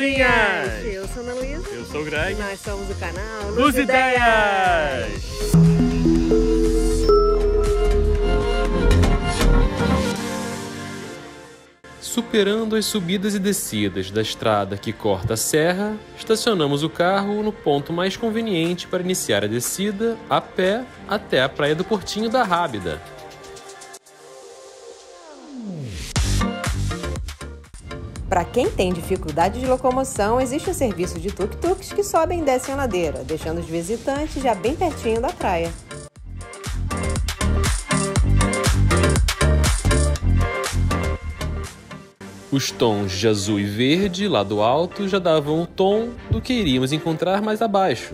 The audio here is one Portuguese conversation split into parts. Andorinhas! Eu sou a Ana Luísa. Eu sou o Greg. E nós somos o canal Luz Ideias! Superando as subidas e descidas da estrada que corta a serra, estacionamos o carro no ponto mais conveniente para iniciar a descida, a pé, até a Praia do Portinho da Arrábida. Para quem tem dificuldade de locomoção, existe o serviço de tuk-tuks que sobem e descem a ladeira, deixando os visitantes já bem pertinho da praia. Os tons de azul e verde lá do alto já davam o tom do que iríamos encontrar mais abaixo.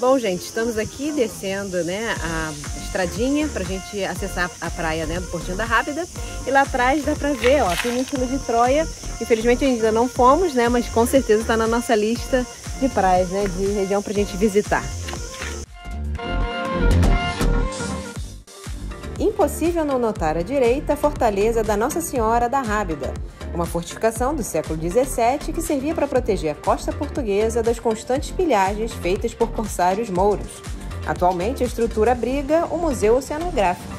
Bom, gente, estamos aqui descendo, né, a estradinha para a gente acessar a praia, né, do Portinho da Arrábida. E lá atrás dá para ver, ó, a Península de Troia. Infelizmente ainda não fomos, né, mas com certeza está na nossa lista de praias, né, de região para a gente visitar. Impossível não notar à direita a Fortaleza da Nossa Senhora da Arrábida, uma fortificação do século XVII que servia para proteger a costa portuguesa das constantes pilhagens feitas por corsários mouros. Atualmente, a estrutura abriga o Museu Oceanográfico.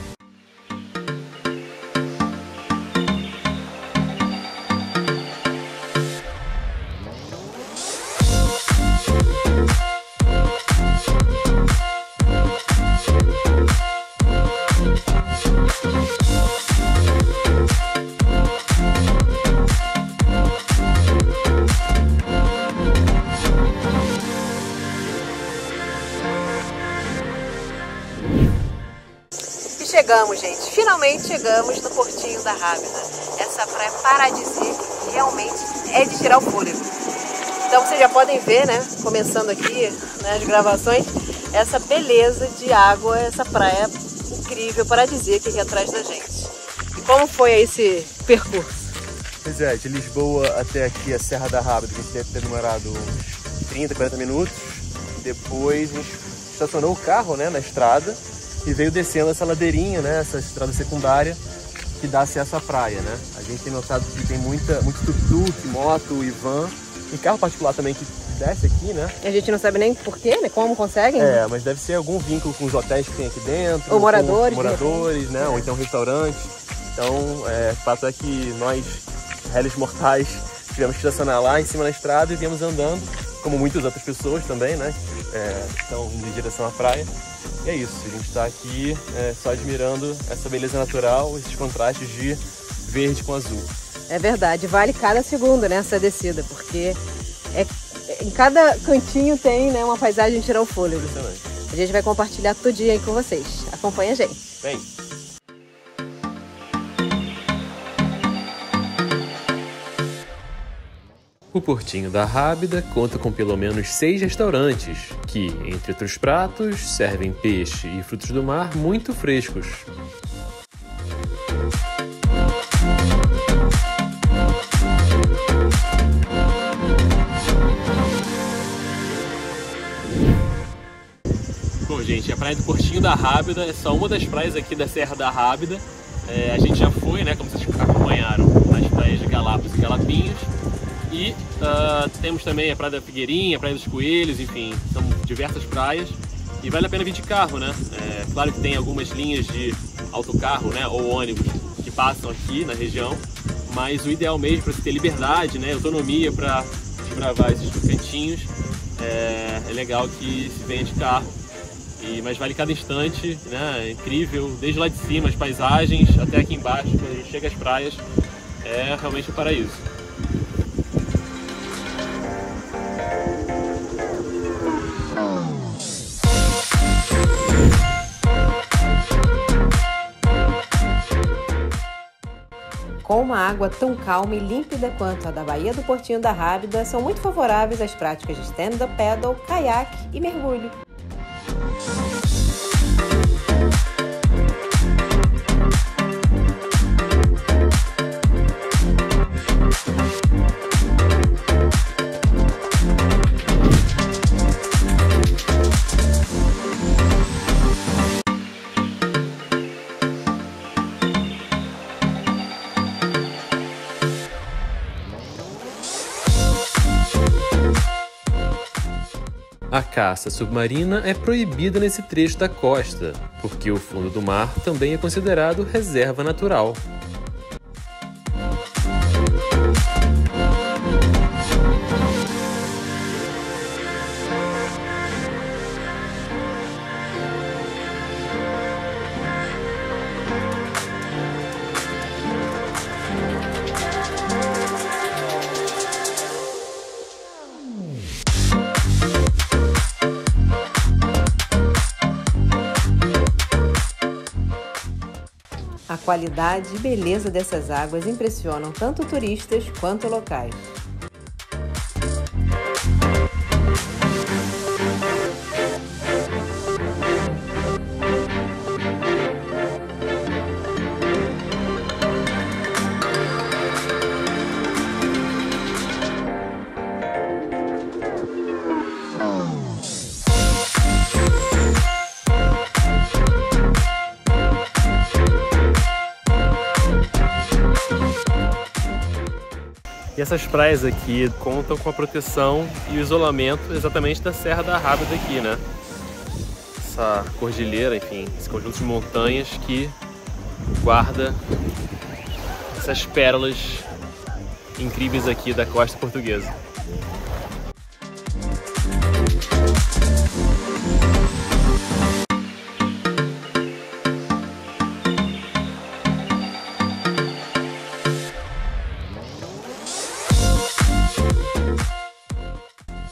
Chegamos, gente. Finalmente chegamos no Portinho da Arrábida. Essa praia paradisíaca realmente é de tirar o fôlego. Então vocês já podem ver, né, começando aqui, né, as gravações, essa beleza de água, essa praia incrível, paradisíaca aqui atrás da gente. E como foi esse percurso? Pois é, de Lisboa até aqui a Serra da Arrábida, que a gente deve ter demorado uns 30, 40 minutos. Depois a gente estacionou o carro, né, na estrada. E veio descendo essa ladeirinha, né, essa estrada secundária que dá acesso à praia, né? A gente tem notado que tem muito tuk-tuk, moto e van e carro particular também que desce aqui, né? A gente não sabe nem porquê, né? Como conseguem. É, mas deve ser algum vínculo com os hotéis que tem aqui dentro. Ou moradores, né? É. Ou então restaurantes. Então, é, o fato é que nós, réis mortais, tivemos que estacionar lá em cima na estrada e viemos andando, como muitas outras pessoas também, né? É, estão indo em direção à praia. E é isso, a gente está aqui só admirando essa beleza natural, esses contrastes de verde com azul. É verdade, vale cada segundo nessa descida, porque em cada cantinho tem, né, uma paisagem de tirar o fôlego. Exatamente. A gente vai compartilhar tudinho aí com vocês. Acompanha a gente. Bem. O Portinho da Arrábida conta com pelo menos 6 restaurantes, que, entre outros pratos, servem peixe e frutos do mar muito frescos. Bom, gente, a Praia do Portinho da Arrábida é só uma das praias aqui da Serra da Arrábida. É, a gente já foi, né, como vocês acompanharam, nas praias de Galapos e Galapinhos. E temos também a Praia da Figueirinha, a Praia dos Coelhos, enfim, são diversas praias e vale a pena vir de carro, né? É, claro que tem algumas linhas de autocarro, né, ou ônibus que passam aqui na região, mas o ideal mesmo para você ter liberdade, né, autonomia para desbravar esses cantinhos, é legal que se venha de carro, mas vale cada instante, né? É incrível, desde lá de cima, as paisagens, até aqui embaixo, quando a gente chega às praias, é realmente um paraíso. Com uma água tão calma e límpida quanto a da Baía do Portinho da Arrábida, são muito favoráveis às práticas de stand-up paddle, caiaque e mergulho. A caça submarina é proibida nesse trecho da costa, porque o fundo do mar também é considerado reserva natural. A qualidade e beleza dessas águas impressionam tanto turistas quanto locais. E essas praias aqui contam com a proteção e o isolamento exatamente da Serra da Arrábida aqui, né? Essa cordilheira, enfim, esse conjunto de montanhas que guarda essas pérolas incríveis aqui da costa portuguesa.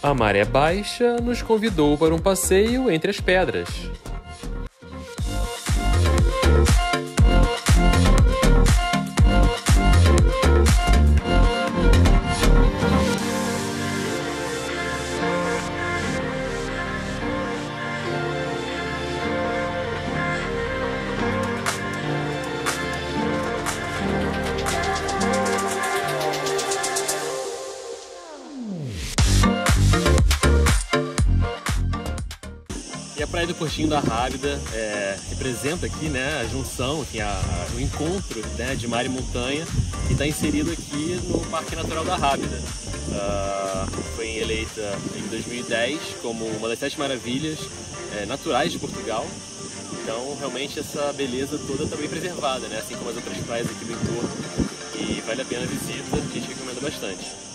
A maré baixa nos convidou para um passeio entre as pedras. E a Praia do Portinho da Arrábida representa aqui, né, a junção, enfim, o encontro, né, de mar e montanha, que está inserido aqui no Parque Natural da Arrábida. Foi eleita em 2010 como uma das 7 maravilhas naturais de Portugal. Então, realmente, essa beleza toda também preservada, né, assim como as outras praias aqui do entorno. E vale a pena a visita, a gente recomenda bastante.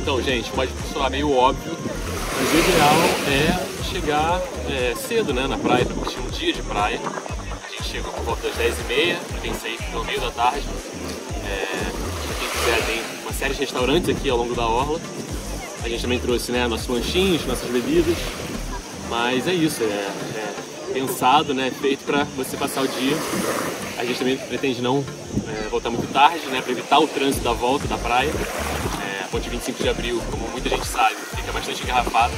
Então, gente, pode soar meio óbvio, mas o ideal é chegar cedo, né, na praia, para curtir um dia de praia. A gente chega por volta das 10h30, para quem sair no meio da tarde. Para quem quiser, tem uma série de restaurantes aqui ao longo da orla. A gente também trouxe, né, nossos lanchinhos, nossas bebidas. Mas é isso, é pensado, né, feito para você passar o dia. A gente também pretende não voltar muito tarde, né, para evitar o trânsito da volta da praia. Ponte 25 de Abril, como muita gente sabe, fica bastante engarrafado.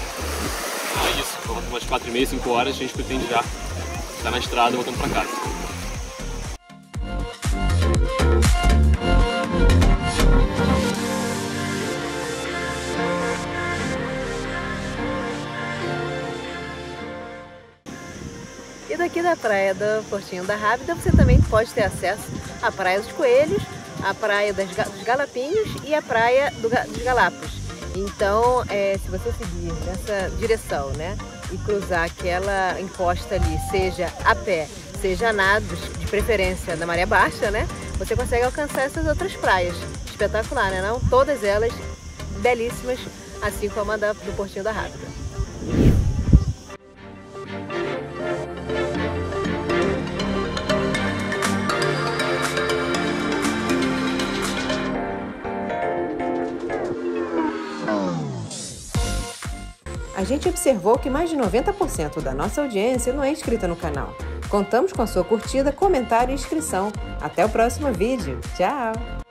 Então é isso, por umas 4h30, 5 horas, a gente pretende já estar na estrada voltando para casa. E daqui da Praia do Portinho da Arrábida você também pode ter acesso à Praia dos Coelhos, a Praia dos Galapinhos e a Praia dos Galapos. Então, se você seguir nessa direção, né, e cruzar aquela encosta ali, seja a pé, seja a nado, de preferência na maré baixa, né, você consegue alcançar essas outras praias. Espetacular, né, não? Todas elas belíssimas, assim como a do Portinho da Arrábida. A gente observou que mais de 90% da nossa audiência não é inscrita no canal. Contamos com a sua curtida, comentário e inscrição. Até o próximo vídeo. Tchau!